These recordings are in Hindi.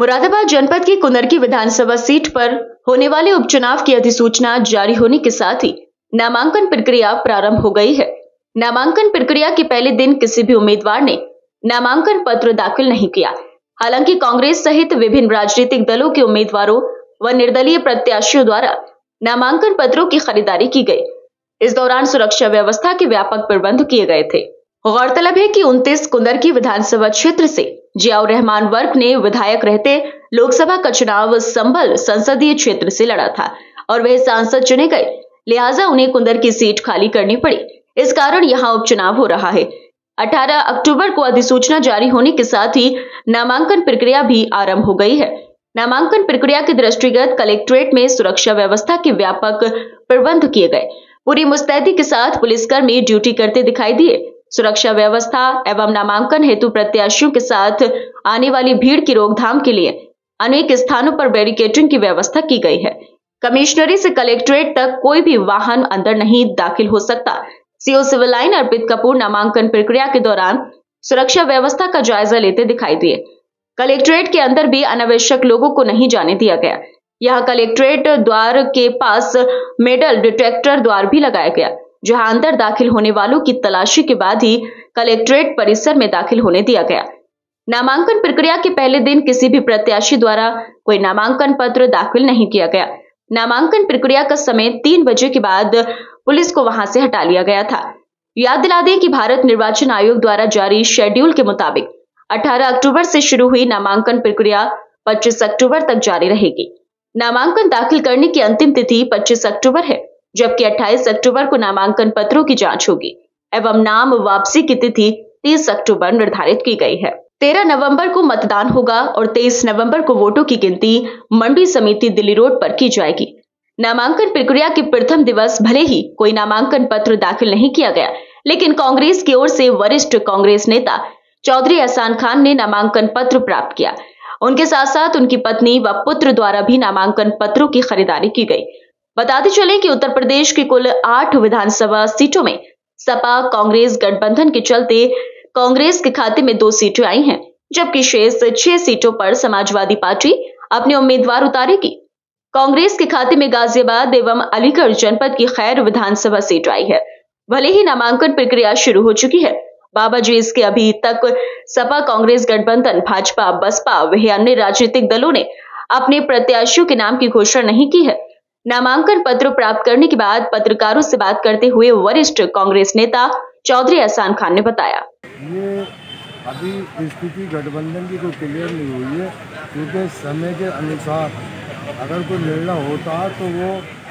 मुरादाबाद जनपद की कुनरकी विधानसभा सीट पर होने वाले उपचुनाव की अधिसूचना जारी होने के साथ ही नामांकन प्रक्रिया प्रारंभ हो गई है। नामांकन प्रक्रिया के पहले दिन किसी भी उम्मीदवार ने नामांकन पत्र दाखिल नहीं किया। हालांकि कांग्रेस सहित विभिन्न राजनीतिक दलों के उम्मीदवारों व निर्दलीय प्रत्याशियों द्वारा नामांकन पत्रों की खरीदारी की गई। इस दौरान सुरक्षा व्यवस्था के व्यापक प्रबंध किए गए थे। गौरतलब है कि 29 कुंदरकी विधानसभा क्षेत्र से जियाउ रहमान वर्क ने विधायक रहते लोकसभा का चुनाव संभल संसदीय क्षेत्र से लड़ा था और वह सांसद चुने गए, लिहाजा उन्हें कुंदरकी सीट खाली करनी पड़ी। इस कारण यहां उपचुनाव हो रहा है। 18 अक्टूबर को अधिसूचना जारी होने के साथ ही नामांकन प्रक्रिया भी आरंभ हो गई है। नामांकन प्रक्रिया के दृष्टिगत कलेक्ट्रेट में सुरक्षा व्यवस्था के व्यापक प्रबंध किए गए। पूरी मुस्तैदी के साथ पुलिसकर्मी ड्यूटी करते दिखाई दिए। सुरक्षा व्यवस्था एवं नामांकन हेतु प्रत्याशियों के साथ आने वाली भीड़ की रोकथाम के लिए अनेक स्थानों पर बैरिकेडिंग की व्यवस्था की गई है। कमिश्नरी से कलेक्ट्रेट तक कोई भी वाहन अंदर नहीं दाखिल हो सकता। CO civil line Arpit Kapoor नामांकन प्रक्रिया के दौरान सुरक्षा व्यवस्था का जायजा लेते दिखाई दिए। कलेक्ट्रेट के अंदर भी अनावश्यक लोगों को नहीं जाने दिया गया। यहां कलेक्ट्रेट द्वार के पास मेटल डिटेक्टर द्वार भी लगाया गया, जहां अंदर दाखिल होने वालों की तलाशी के बाद ही कलेक्ट्रेट परिसर में दाखिल होने दिया गया। नामांकन प्रक्रिया के पहले दिन किसी भी प्रत्याशी द्वारा कोई नामांकन पत्र दाखिल नहीं किया गया। नामांकन प्रक्रिया का समय 3 बजे के बाद पुलिस को वहां से हटा लिया गया था। याद दिला दें कि भारत निर्वाचन आयोग द्वारा जारी शेड्यूल के मुताबिक 18 अक्टूबर से शुरू हुई नामांकन प्रक्रिया 25 अक्टूबर तक जारी रहेगी। नामांकन दाखिल करने की अंतिम तिथि 25 अक्टूबर है, जबकि 28 अक्टूबर को नामांकन पत्रों की जांच होगी एवं नाम वापसी की तिथि 30 अक्टूबर निर्धारित की गई है। 13 नवंबर को मतदान होगा और 23 नवंबर को वोटों की गिनती मंडी समिति दिल्ली रोड पर की जाएगी। नामांकन प्रक्रिया के प्रथम दिवस भले ही कोई नामांकन पत्र दाखिल नहीं किया गया, लेकिन कांग्रेस की ओर से वरिष्ठ कांग्रेस नेता चौधरी अहसान खान ने नामांकन पत्र प्राप्त किया। उनके साथ साथ उनकी पत्नी व पुत्र द्वारा भी नामांकन पत्रों की खरीदारी की गई। बताते चले कि उत्तर प्रदेश की कुल 8 विधानसभा सीटों में सपा कांग्रेस गठबंधन के चलते कांग्रेस के खाते में 2 सीटें आई हैं, जबकि शेष 6 सीटों पर समाजवादी पार्टी अपने उम्मीदवार उतारेगी। कांग्रेस के खाते में गाजियाबाद एवं अलीगढ़ जनपद की खैर विधानसभा सीट आई है। भले ही नामांकन प्रक्रिया शुरू हो चुकी है, बाबा जी इसके अभी तक सपा कांग्रेस गठबंधन भाजपा बसपा वह अन्य राजनीतिक दलों ने अपने प्रत्याशियों के नाम की घोषणा नहीं की है। नामांकन पत्र प्राप्त करने के बाद पत्रकारों से बात करते हुए वरिष्ठ कांग्रेस नेता चौधरी अहसान खान ने बताया, ये अभी स्थिति गठबंधन की कोई क्लियर नहीं हुई है, क्योंकि समय के अनुसार अगर कोई निर्णय होता तो वो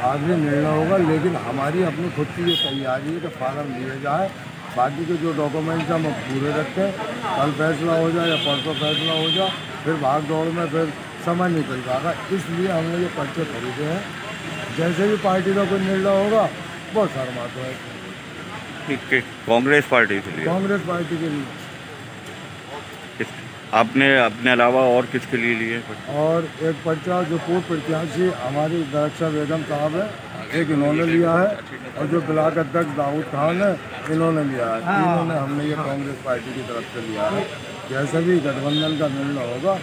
आज भी निर्णय होगा। लेकिन हमारी अपनी खुद की ये तैयारी है कि फार्म लिया जाए, बाकी के जो डॉक्यूमेंट्स हम पूरे रखें। कल फैसला हो जाए या परसों फैसला हो जाए, फिर भाग दौड़ में फिर समय निकल जाएगा। इसलिए हमने ये पर्चे खरीदे हैं। जैसे भी पार्टी का कोई निर्णय होगा बहुत सारा बात है कांग्रेस पार्टी के लिए। आपने अपने अलावा और किसके लिए लिए? और एक पर्चा जो पूर्व प्रत्याशी हमारी दाक्षा बेगम साहब है, एक इन्होंने लिया है, और जो ब्लाक अध्यक्ष दाऊद खान है इन्होंने लिया है। हमने ये कांग्रेस पार्टी की तरफ से लिया है। जैसे भी गठबंधन का निर्णय होगा।